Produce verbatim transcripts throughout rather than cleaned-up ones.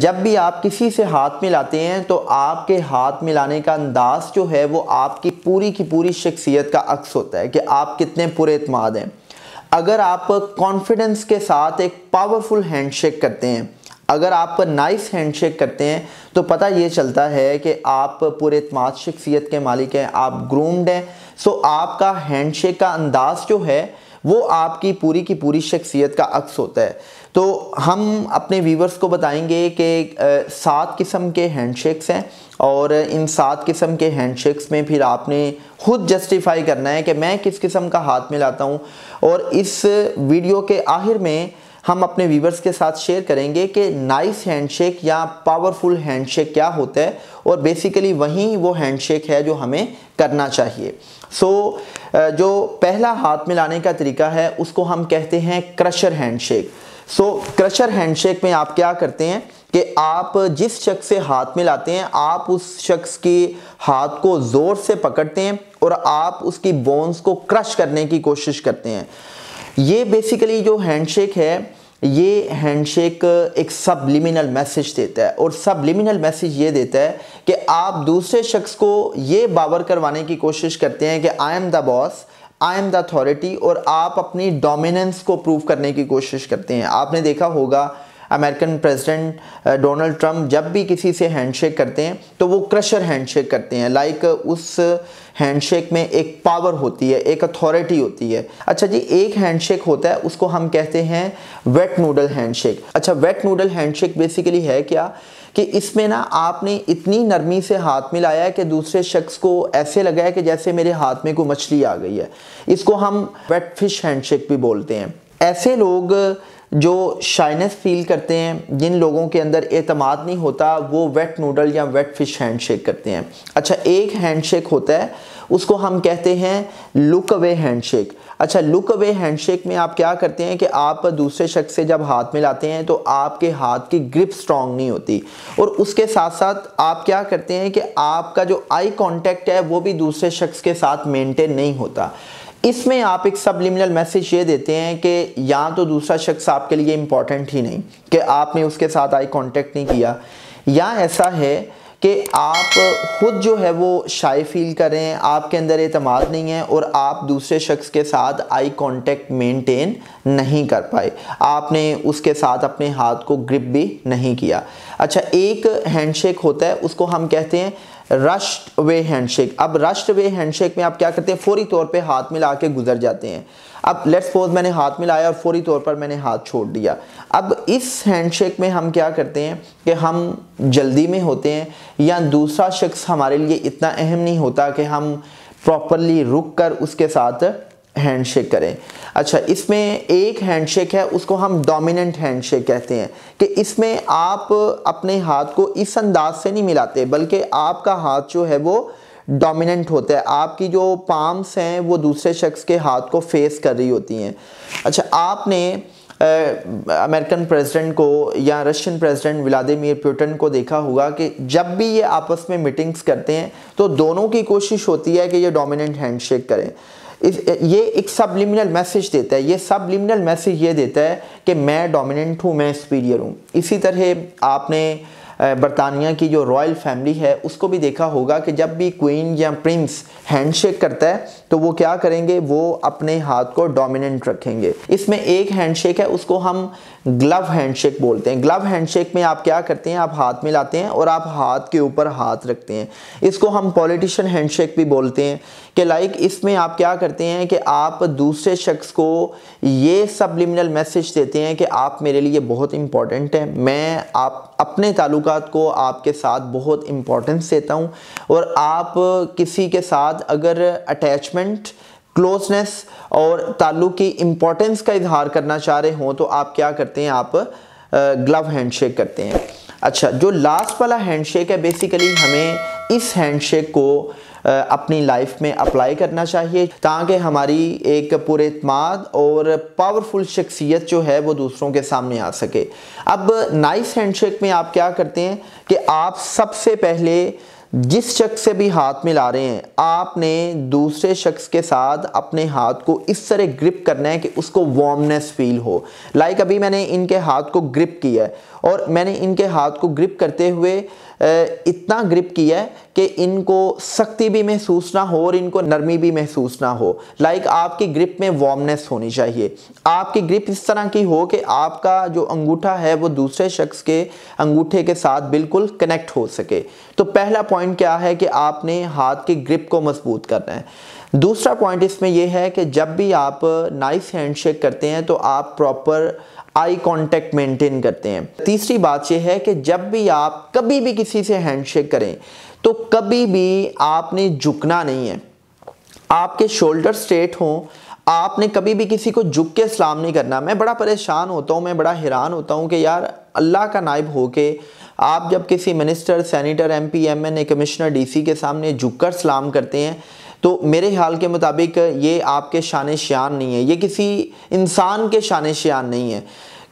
जब भी आप किसी से हाथ मिलाते हैं तो आपके हाथ मिलाने का अंदाज जो है वो आपकी पूरी की पूरी शख्सियत का अक्स होता है कि आप कितने पूरे इत्माद हैं। अगर आप कॉन्फिडेंस के साथ एक पावरफुल हैंडशेक करते हैं, अगर आप नाइस हैंडशेक करते हैं तो पता ये चलता है कि आप पूरे इत्माद शख्सियत के मालिक हैं, आप ग्रूम्ड हैं। सो आपका हैंडशेक का अंदाज जो है वो आपकी पूरी की पूरी शख्सियत का अक्स होता है। तो हम अपने व्यूवर्स को बताएंगे कि सात किस्म के हैंडशेक्स हैं और इन सात किस्म के हैंडशेक्स में फिर आपने खुद जस्टिफाई करना है कि मैं किस किस्म का हाथ मिलाता हूँ। और इस वीडियो के आखिर में हम अपने व्यूवर्स के साथ शेयर करेंगे कि नाइस हैंडशेक या पावरफुल हैंडशेक क्या होता है और बेसिकली वहीं वो हैंडशेक है जो हमें करना चाहिए। सो so, जो पहला हाथ मिलाने का तरीका है उसको हम कहते हैं crusher handshake. So crusher handshake में आप क्या करते हैं कि आप जिस शख्स से हाथ मिलाते हैं आप उस शख्स की हाथ को ज़ोर से पकड़ते हैं और आप उसकी बोन्स को क्रश करने की कोशिश करते हैं। ये बेसिकली जो हैंडशेक है ये हैंडशेक एक सबलिमिनल मैसेज देता है और सबलिमिनल मैसेज ये देता है कि आप दूसरे शख्स को ये बावर करवाने की कोशिश करते हैं कि I am the boss, I am the authority, और आप अपनी डोमिनेंस को प्रूव करने की कोशिश करते हैं। आपने देखा होगा अमेरिकन प्रेसिडेंट डोनाल्ड ट्रंप जब भी किसी से हैंडशेक करते हैं तो वो क्रशर हैंडशेक करते हैं। लाइक उस हैंडशेक में एक पावर होती है, एक अथॉरिटी होती है। अच्छा जी, एक हैंडशेक होता है उसको हम कहते हैं वेट नूडल हैंडशेक। अच्छा, वेट नूडल हैंडशेक बेसिकली है क्या कि इसमें ना आपने इतनी नरमी से हाथ मिलाया है कि दूसरे शख्स को ऐसे लगा है कि जैसे मेरे हाथ में कोई मछली आ गई है। इसको हम वेट फिश हैंडशेक भी बोलते हैं। ऐसे लोग जो शाइनेस फील करते हैं, जिन लोगों के अंदर एतमाद नहीं होता, वो वेट नूडल या वेट फिश हैंडशेक करते हैं। अच्छा, एक हैंडशेक होता है उसको हम कहते हैं लुक अवे हैंडशेक। अच्छा, लुक अवे हैंडशेक में आप क्या करते हैं कि आप दूसरे शख्स से जब हाथ मिलाते हैं तो आपके हाथ की ग्रिप स्ट्रांग नहीं होती और उसके साथ साथ आप क्या करते हैं कि आपका जो आई कॉन्टेक्ट है वो भी दूसरे शख्स के साथ मेंटेन नहीं होता। इसमें आप एक सबलिमिनल मैसेज ये देते हैं कि या तो दूसरा शख्स आपके लिए इम्पॉर्टेंट ही नहीं कि आपने उसके साथ आई कांटेक्ट नहीं किया, या ऐसा है कि आप खुद जो है वो शाय फील कर रहे हैं, आपके अंदर एतमाद नहीं है और आप दूसरे शख्स के साथ आई कांटेक्ट मेंटेन नहीं कर पाए, आपने उसके साथ अपने हाथ को ग्रिप भी नहीं किया। अच्छा, एक हैंडशेक होता है उसको हम कहते हैं रश्ड वे हैंडशेक। अब रश्ड वे हैंडशेक में आप क्या करते हैं, फौरी तौर पे हाथ मिला के गुजर जाते हैं। अब लेट्स सपोज मैंने हाथ मिलाया और फौरी तौर पर मैंने हाथ छोड़ दिया। अब इस हैंडशेक में हम क्या करते हैं कि हम जल्दी में होते हैं या दूसरा शख्स हमारे लिए इतना अहम नहीं होता कि हम प्रॉपरली रुक कर उसके साथ हैंडशेक करें। अच्छा, इसमें एक हैंडशेक है उसको हम डोमिनेंट हैंडशेक कहते हैं कि इसमें आप अपने हाथ को इस अंदाज से नहीं मिलाते बल्कि आपका हाथ जो है वो डोमिनेंट होता है, आपकी जो पाम्स हैं वो दूसरे शख्स के हाथ को फेस कर रही होती हैं। अच्छा, आपने अमेरिकन प्रेसिडेंट को या रशियन प्रेसिडेंट व्लादिमीर पुतिन को देखा होगा कि जब भी ये आपस में मीटिंग्स करते हैं तो दोनों की कोशिश होती है कि ये डोमिनेंट हैंडशेक करें। इस ये एक सबलिमिनल मैसेज देता है, ये सबलिमिनल मैसेज ये देता है कि मैं डोमिनेंट हूँ, मैं सुपीरियर हूँ। इसी तरह आपने बरतानिया की जो रॉयल फैमिली है उसको भी देखा होगा कि जब भी क्वीन या प्रिंस हैंडशेक करता है तो वो क्या करेंगे, वो अपने हाथ को डोमिनेंट रखेंगे। इसमें एक हैंडशेक है उसको हम ग्लव हैंडशेक बोलते हैं। ग्लव हैंडशेक में आप क्या करते हैं, आप हाथ मिलाते हैं और आप हाथ के ऊपर हाथ रखते हैं। इसको हम पॉलिटिशियन हैंडशेक भी बोलते हैं कि लाइक इसमें आप क्या करते हैं कि आप दूसरे शख्स को ये सबलिमिनल मैसेज देते हैं कि आप मेरे लिए बहुत इंपॉर्टेंट हैं, मैं आप अपने ताल्लुकात को आपके साथ बहुत इंपॉर्टेंस देता हूँ। और आप किसी के साथ अगर अटैचमेंट, क्लोजनेस और ताल्लुक़ की इम्पोर्टेंस का इजहार करना चाह रहे हों तो आप क्या करते हैं, आप ग्लव हैंडशेक करते हैं। अच्छा, जो लास्ट वाला हैंडशेक है बेसिकली हमें इस हैंडशेक को अपनी लाइफ में अप्लाई करना चाहिए ताकि हमारी एक पूरे इत्माद और पावरफुल शख्सियत जो है वो दूसरों के सामने आ सके। अब नाइस हैंडशेक में आप क्या करते हैं कि आप सबसे पहले जिस शख्स से भी हाथ मिला रहे हैं आपने दूसरे शख्स के साथ अपने हाथ को इस तरह ग्रिप करना है कि उसको वार्मनेस फील हो। लाइक अभी मैंने इनके हाथ को ग्रिप किया है और मैंने इनके हाथ को ग्रिप करते हुए इतना ग्रिप किया है कि इनको सख्ती भी महसूस ना हो और इनको नरमी भी महसूस ना हो। लाइक आपकी ग्रिप में वार्मनेस होनी चाहिए। आपकी ग्रिप इस तरह की हो कि आपका जो अंगूठा है वो दूसरे शख्स के अंगूठे के साथ बिल्कुल कनेक्ट हो सके। तो पहला पॉइंट क्या है कि आपने हाथ की ग्रिप को मजबूत करना है। दूसरा पॉइंट इसमें यह है कि जब भी आप नाइस हैंडशेक करते हैं तो आप प्रॉपर आई कांटेक्ट मेंटेन करते हैं। तीसरी बात यह है कि जब भी आप कभी भी किसी से हैंडशेक करें तो कभी भी आपने झुकना नहीं है, आपके शोल्डर स्ट्रेट हों। आपने कभी भी किसी को झुक के सलाम नहीं करना। मैं बड़ा परेशान होता हूँ, मैं बड़ा हैरान होता हूँ कि यार अल्लाह का नाइब हो के आप जब किसी minister, senator, M P, M N A, commissioner, D C के सामने झुक कर सलाम करते हैं तो मेरे ख्याल के मुताबिक ये आपके शान शान नहीं है, ये किसी इंसान के शान शान नहीं है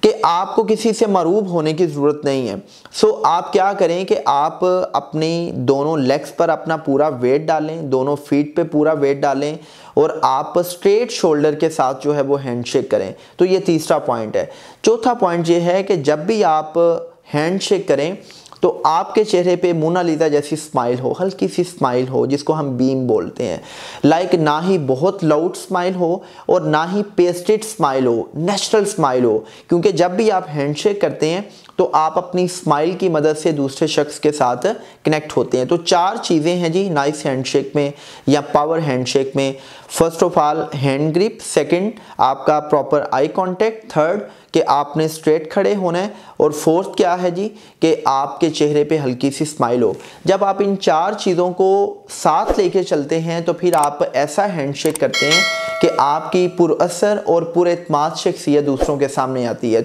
कि आपको किसी से मरूब होने की ज़रूरत नहीं है। सो आप क्या करें कि आप अपने दोनों लेग्स पर अपना पूरा वेट डालें, दोनों फीट पे पूरा वेट डालें और आप स्ट्रेट शोल्डर के साथ जो है वो हैंडशेक करें। तो ये तीसरा पॉइंट है। चौथा पॉइंट ये है कि जब भी आप हैंडशेक करें तो आपके चेहरे पे मोनालिसा जैसी स्माइल हो, हल्की सी स्माइल हो जिसको हम बीम बोलते हैं। लाइक ना ही बहुत लाउड स्माइल हो और ना ही पेस्टेड स्माइल हो, नेचुरल स्माइल हो। क्योंकि जब भी आप हैंडशेक करते हैं तो आप अपनी स्माइल की मदद से दूसरे शख्स के साथ कनेक्ट होते हैं। तो चार चीज़ें हैं जी नाइस हैंडशेक में या पावर हैंडशेक में। First of all hand grip, second आपका प्रॉपर आई कांटेक्ट, थर्ड कि आपने स्ट्रेट खड़े होना है और फोर्थ क्या है जी कि आपके चेहरे पे हल्की सी स्माइल हो। जब आप इन चार चीज़ों को साथ लेके चलते हैं तो फिर आप ऐसा हैंडशेक करते हैं कि आपकी पुरअसर और पुरएतमाद शख्सियत दूसरों के सामने आती है।